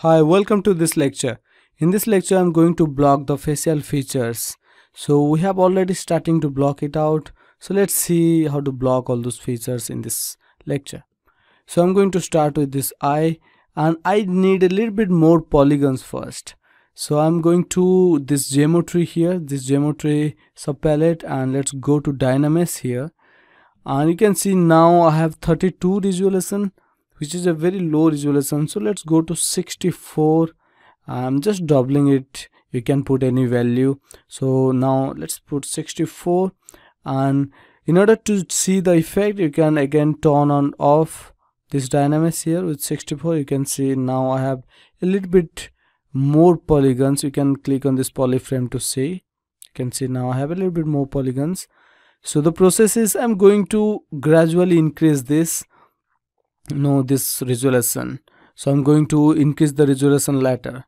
Hi, welcome to this lecture. In this lecture, I'm going to block the facial features. So we have already starting to block it out. So let's see how to block all those features in this lecture. So I'm going to start with this eye, and I need a little bit more polygons first. So I'm going to this geometry here, this geometry subpalette, and let's go to dynamics here. And you can see now I have 32 resolution, which is a very low resolution. So let's go to 64. I'm just doubling it. You can put any value. So now let's put 64. And in order to see the effect, you can again turn on off this dynamics here with 64. You can see now I have a little bit more polygons. You can click on this polyframe to see. You can see now I have a little bit more polygons. So the process is I'm going to gradually increase this. No, this resolution. So I'm going to increase the resolution later.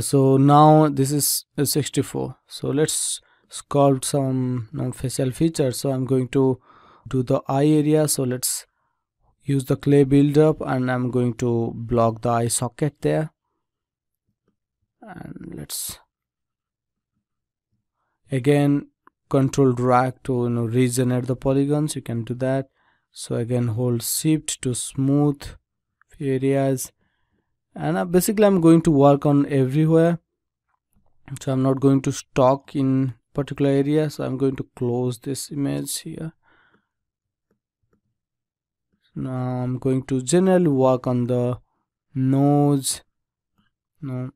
So now this is 64. So let's sculpt some facial features. So I'm going to do the eye area. So let's use the clay build up, and I'm going to block the eye socket there. And let's again control drag to regenerate the polygons. You can do that. So again hold shift to smooth areas, and basically I'm going to work on everywhere. So I'm not going to stock in particular area. So I'm going to close this image here. Now I'm going to generally work on the nose. No,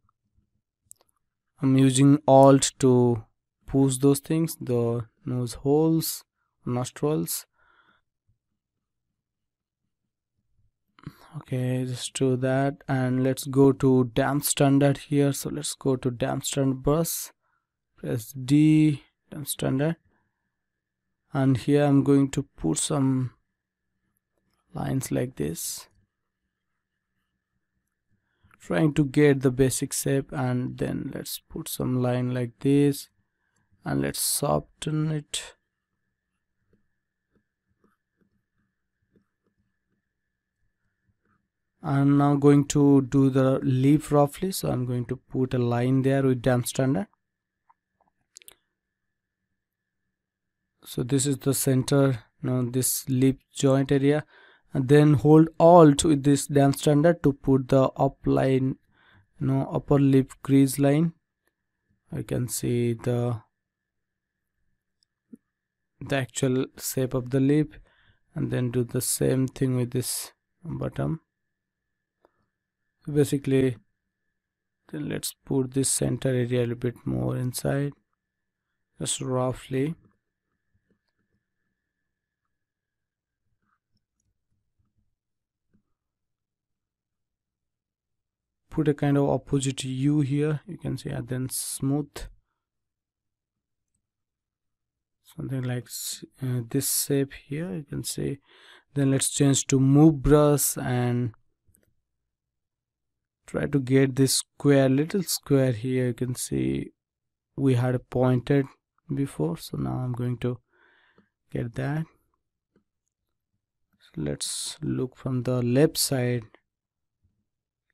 I'm using alt to push those things, the nose holes, nostrils. Okay, just do that, and let's go to damp standard here. So let's go to damp standard brush, press D, damp standard, and here I'm going to put some lines like this, trying to get the basic shape, and then let's put some line like this, and let's soften it. I'm now going to do the leaf roughly. So I'm going to put a line there with damp standard. So this is the center, this leaf joint area, and then hold alt with this damp standard to put the up line, upper lip crease line. I can see the actual shape of the lip, and then do the same thing with this bottom. Basically, then let's put this center area a little bit more inside, just roughly. Put a kind of opposite U here, you can see, and then smooth. Something like this shape here, you can see. Then let's change to move brush and try to get this square, little square here. You can see we had a pointed before, so now I'm going to get that. So let's look from the left side.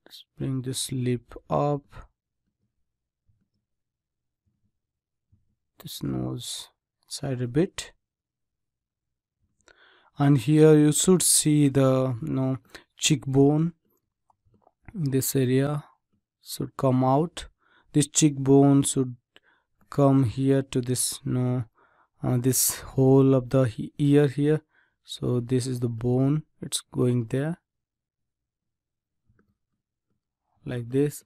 Let's bring this lip up, this nose side a bit, and here you should see the cheekbone. This area should come out. This cheekbone should come here to this this hole of the ear here. So this is the bone, it's going there like this.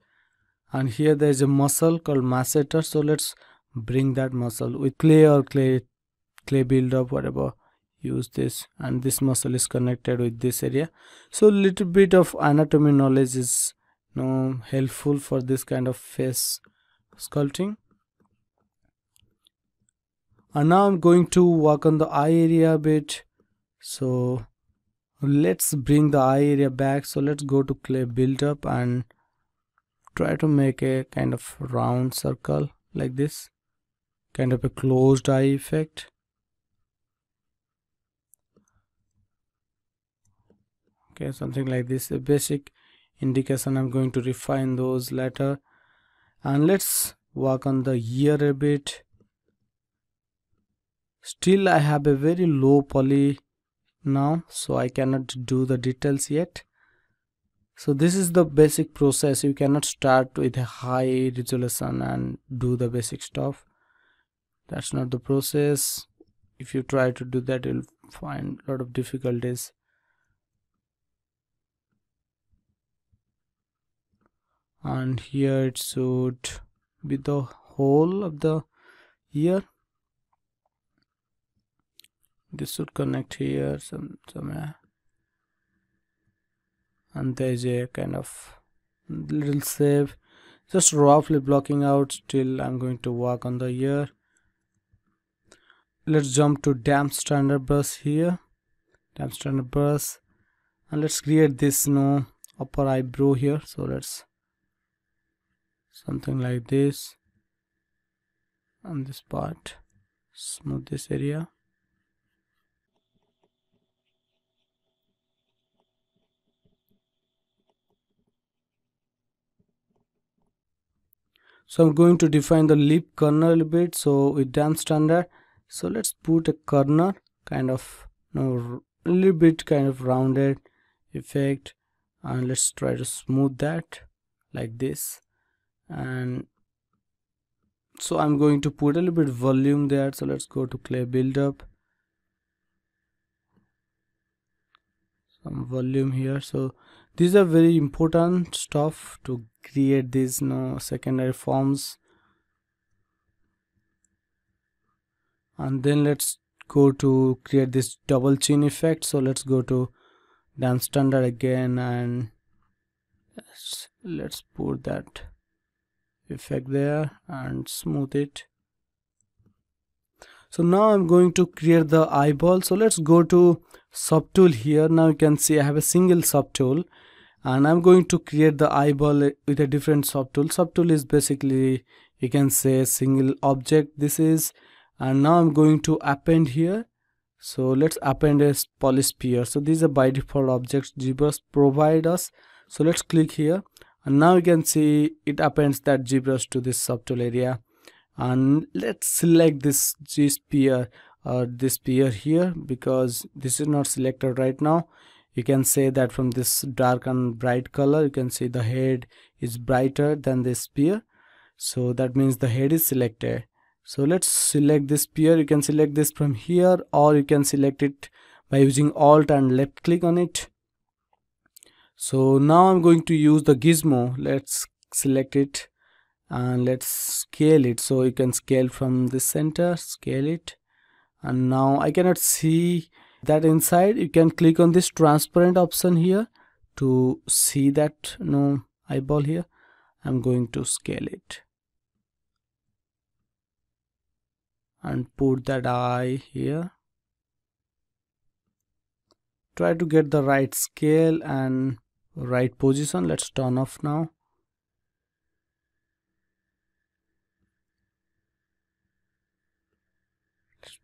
And here there is a muscle called masseter. So let's bring that muscle with clay or clay build up, whatever. Use this, and this muscle is connected with this area. So little bit of anatomy knowledge is helpful for this kind of face sculpting. And now I'm going to work on the eye area a bit. So let's bring the eye area back. So let's go to clay build up and try to make a kind of round circle like this, kind of a closed eye effect. Okay, something like this, a basic indication. I'm going to refine those later, and let's work on the ear a bit. Still I have a very low poly now, so I cannot do the details yet. So this is the basic process. You cannot start with a high resolution and do the basic stuff. That's not the process. If you try to do that, you'll find a lot of difficulties. And here it should be the whole of the ear. This should connect here somewhere. And there is a kind of little save, just roughly blocking out. Till I'm going to work on the ear. Let's jump to damp standard brush here. Damp standard brush, and let's create this upper eyebrow here. So let's something like this, and this part, smooth this area. So I'm going to define the lip corner a little bit. So with damp standard, so let's put a corner, kind of a little bit kind of rounded effect, and let's try to smooth that like this. And so I'm going to put a little bit volume there. So let's go to clay build up, some volume here. So these are very important stuff to create these secondary forms. And then let's go to create this double chin effect. So let's go to damp standard again, and let's put that effect there and smooth it. So now I'm going to create the eyeball. So let's go to subtool here. Now you can see I have a single subtool, and I'm going to create the eyeball with a different subtool. Subtool is basically, you can say, a single object. This is, and now I'm going to append here. So let's append a polysphere. So these are by default objects ZBrush provide us. So let's click here, and now you can see it appends that ZBrush to this subtool area. And let's select this G sphere or this sphere here, because this is not selected right now. You can say that from this dark and bright color, you can see the head is brighter than this sphere, so that means the head is selected. So let's select this sphere. You can select this from here, or you can select it by using alt and left click on it. So now I'm going to use the gizmo. Let's select it and let's scale it. So you can scale from the center, scale it. And now I cannot see that inside. You can click on this transparent option here to see that eyeball here. I'm going to scale it and put that eye here. Try to get the right scale and right position. Let's turn off now.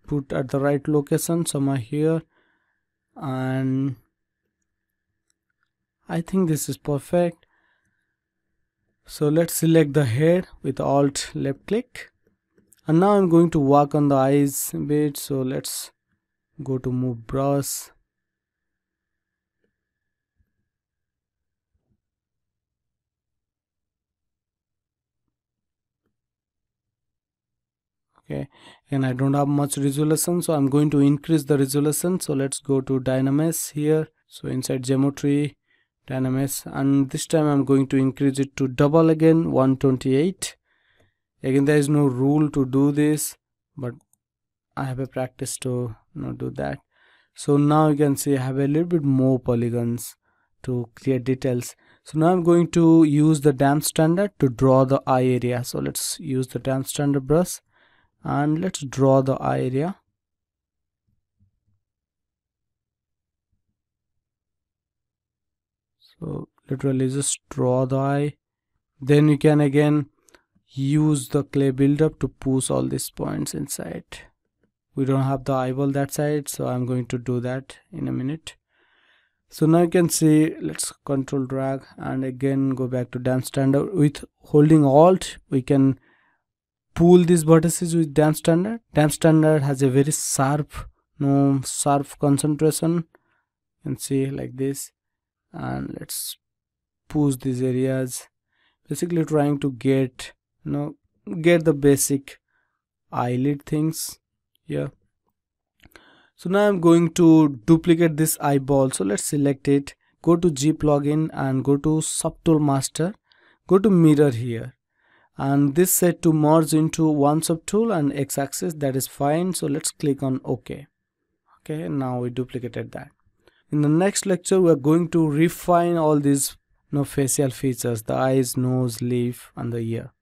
Put at the right location somewhere here, and I think this is perfect. So let's select the head with alt left click, and now I'm going to work on the eyes a bit. So let's go to move brush, okay. And I don't have much resolution, so I'm going to increase the resolution. So let's go to dynamics here. So inside Geometry, dynamics, and this time I'm going to increase it to double again, 128. Again, there is no rule to do this, but I have a practice to do that. So now you can see I have a little bit more polygons to create details. So now I'm going to use the damp standard to draw the eye area. So let's use the damp standard brush, and let's draw the eye area. So literally just draw the eye. Then you can again use the clay build up to push all these points inside. We don't have the eyeball that side, so I'm going to do that in a minute. So now you can see, let's control drag and again go back to damp standard. With holding alt, we can pull these vertices with damp standard. Damp standard has a very sharp, sharp concentration. You can see like this, and let's push these areas, basically trying to get get the basic eyelid things here. So now I'm going to duplicate this eyeball. So let's select it, go to G plugin and go to subtool master, go to mirror here, and this set to merge into one subtool and x-axis. That is fine. So let's click on OK. Okay, now we duplicated that. In the next lecture, we are going to refine all these facial features, the eyes, nose, lip and the ear.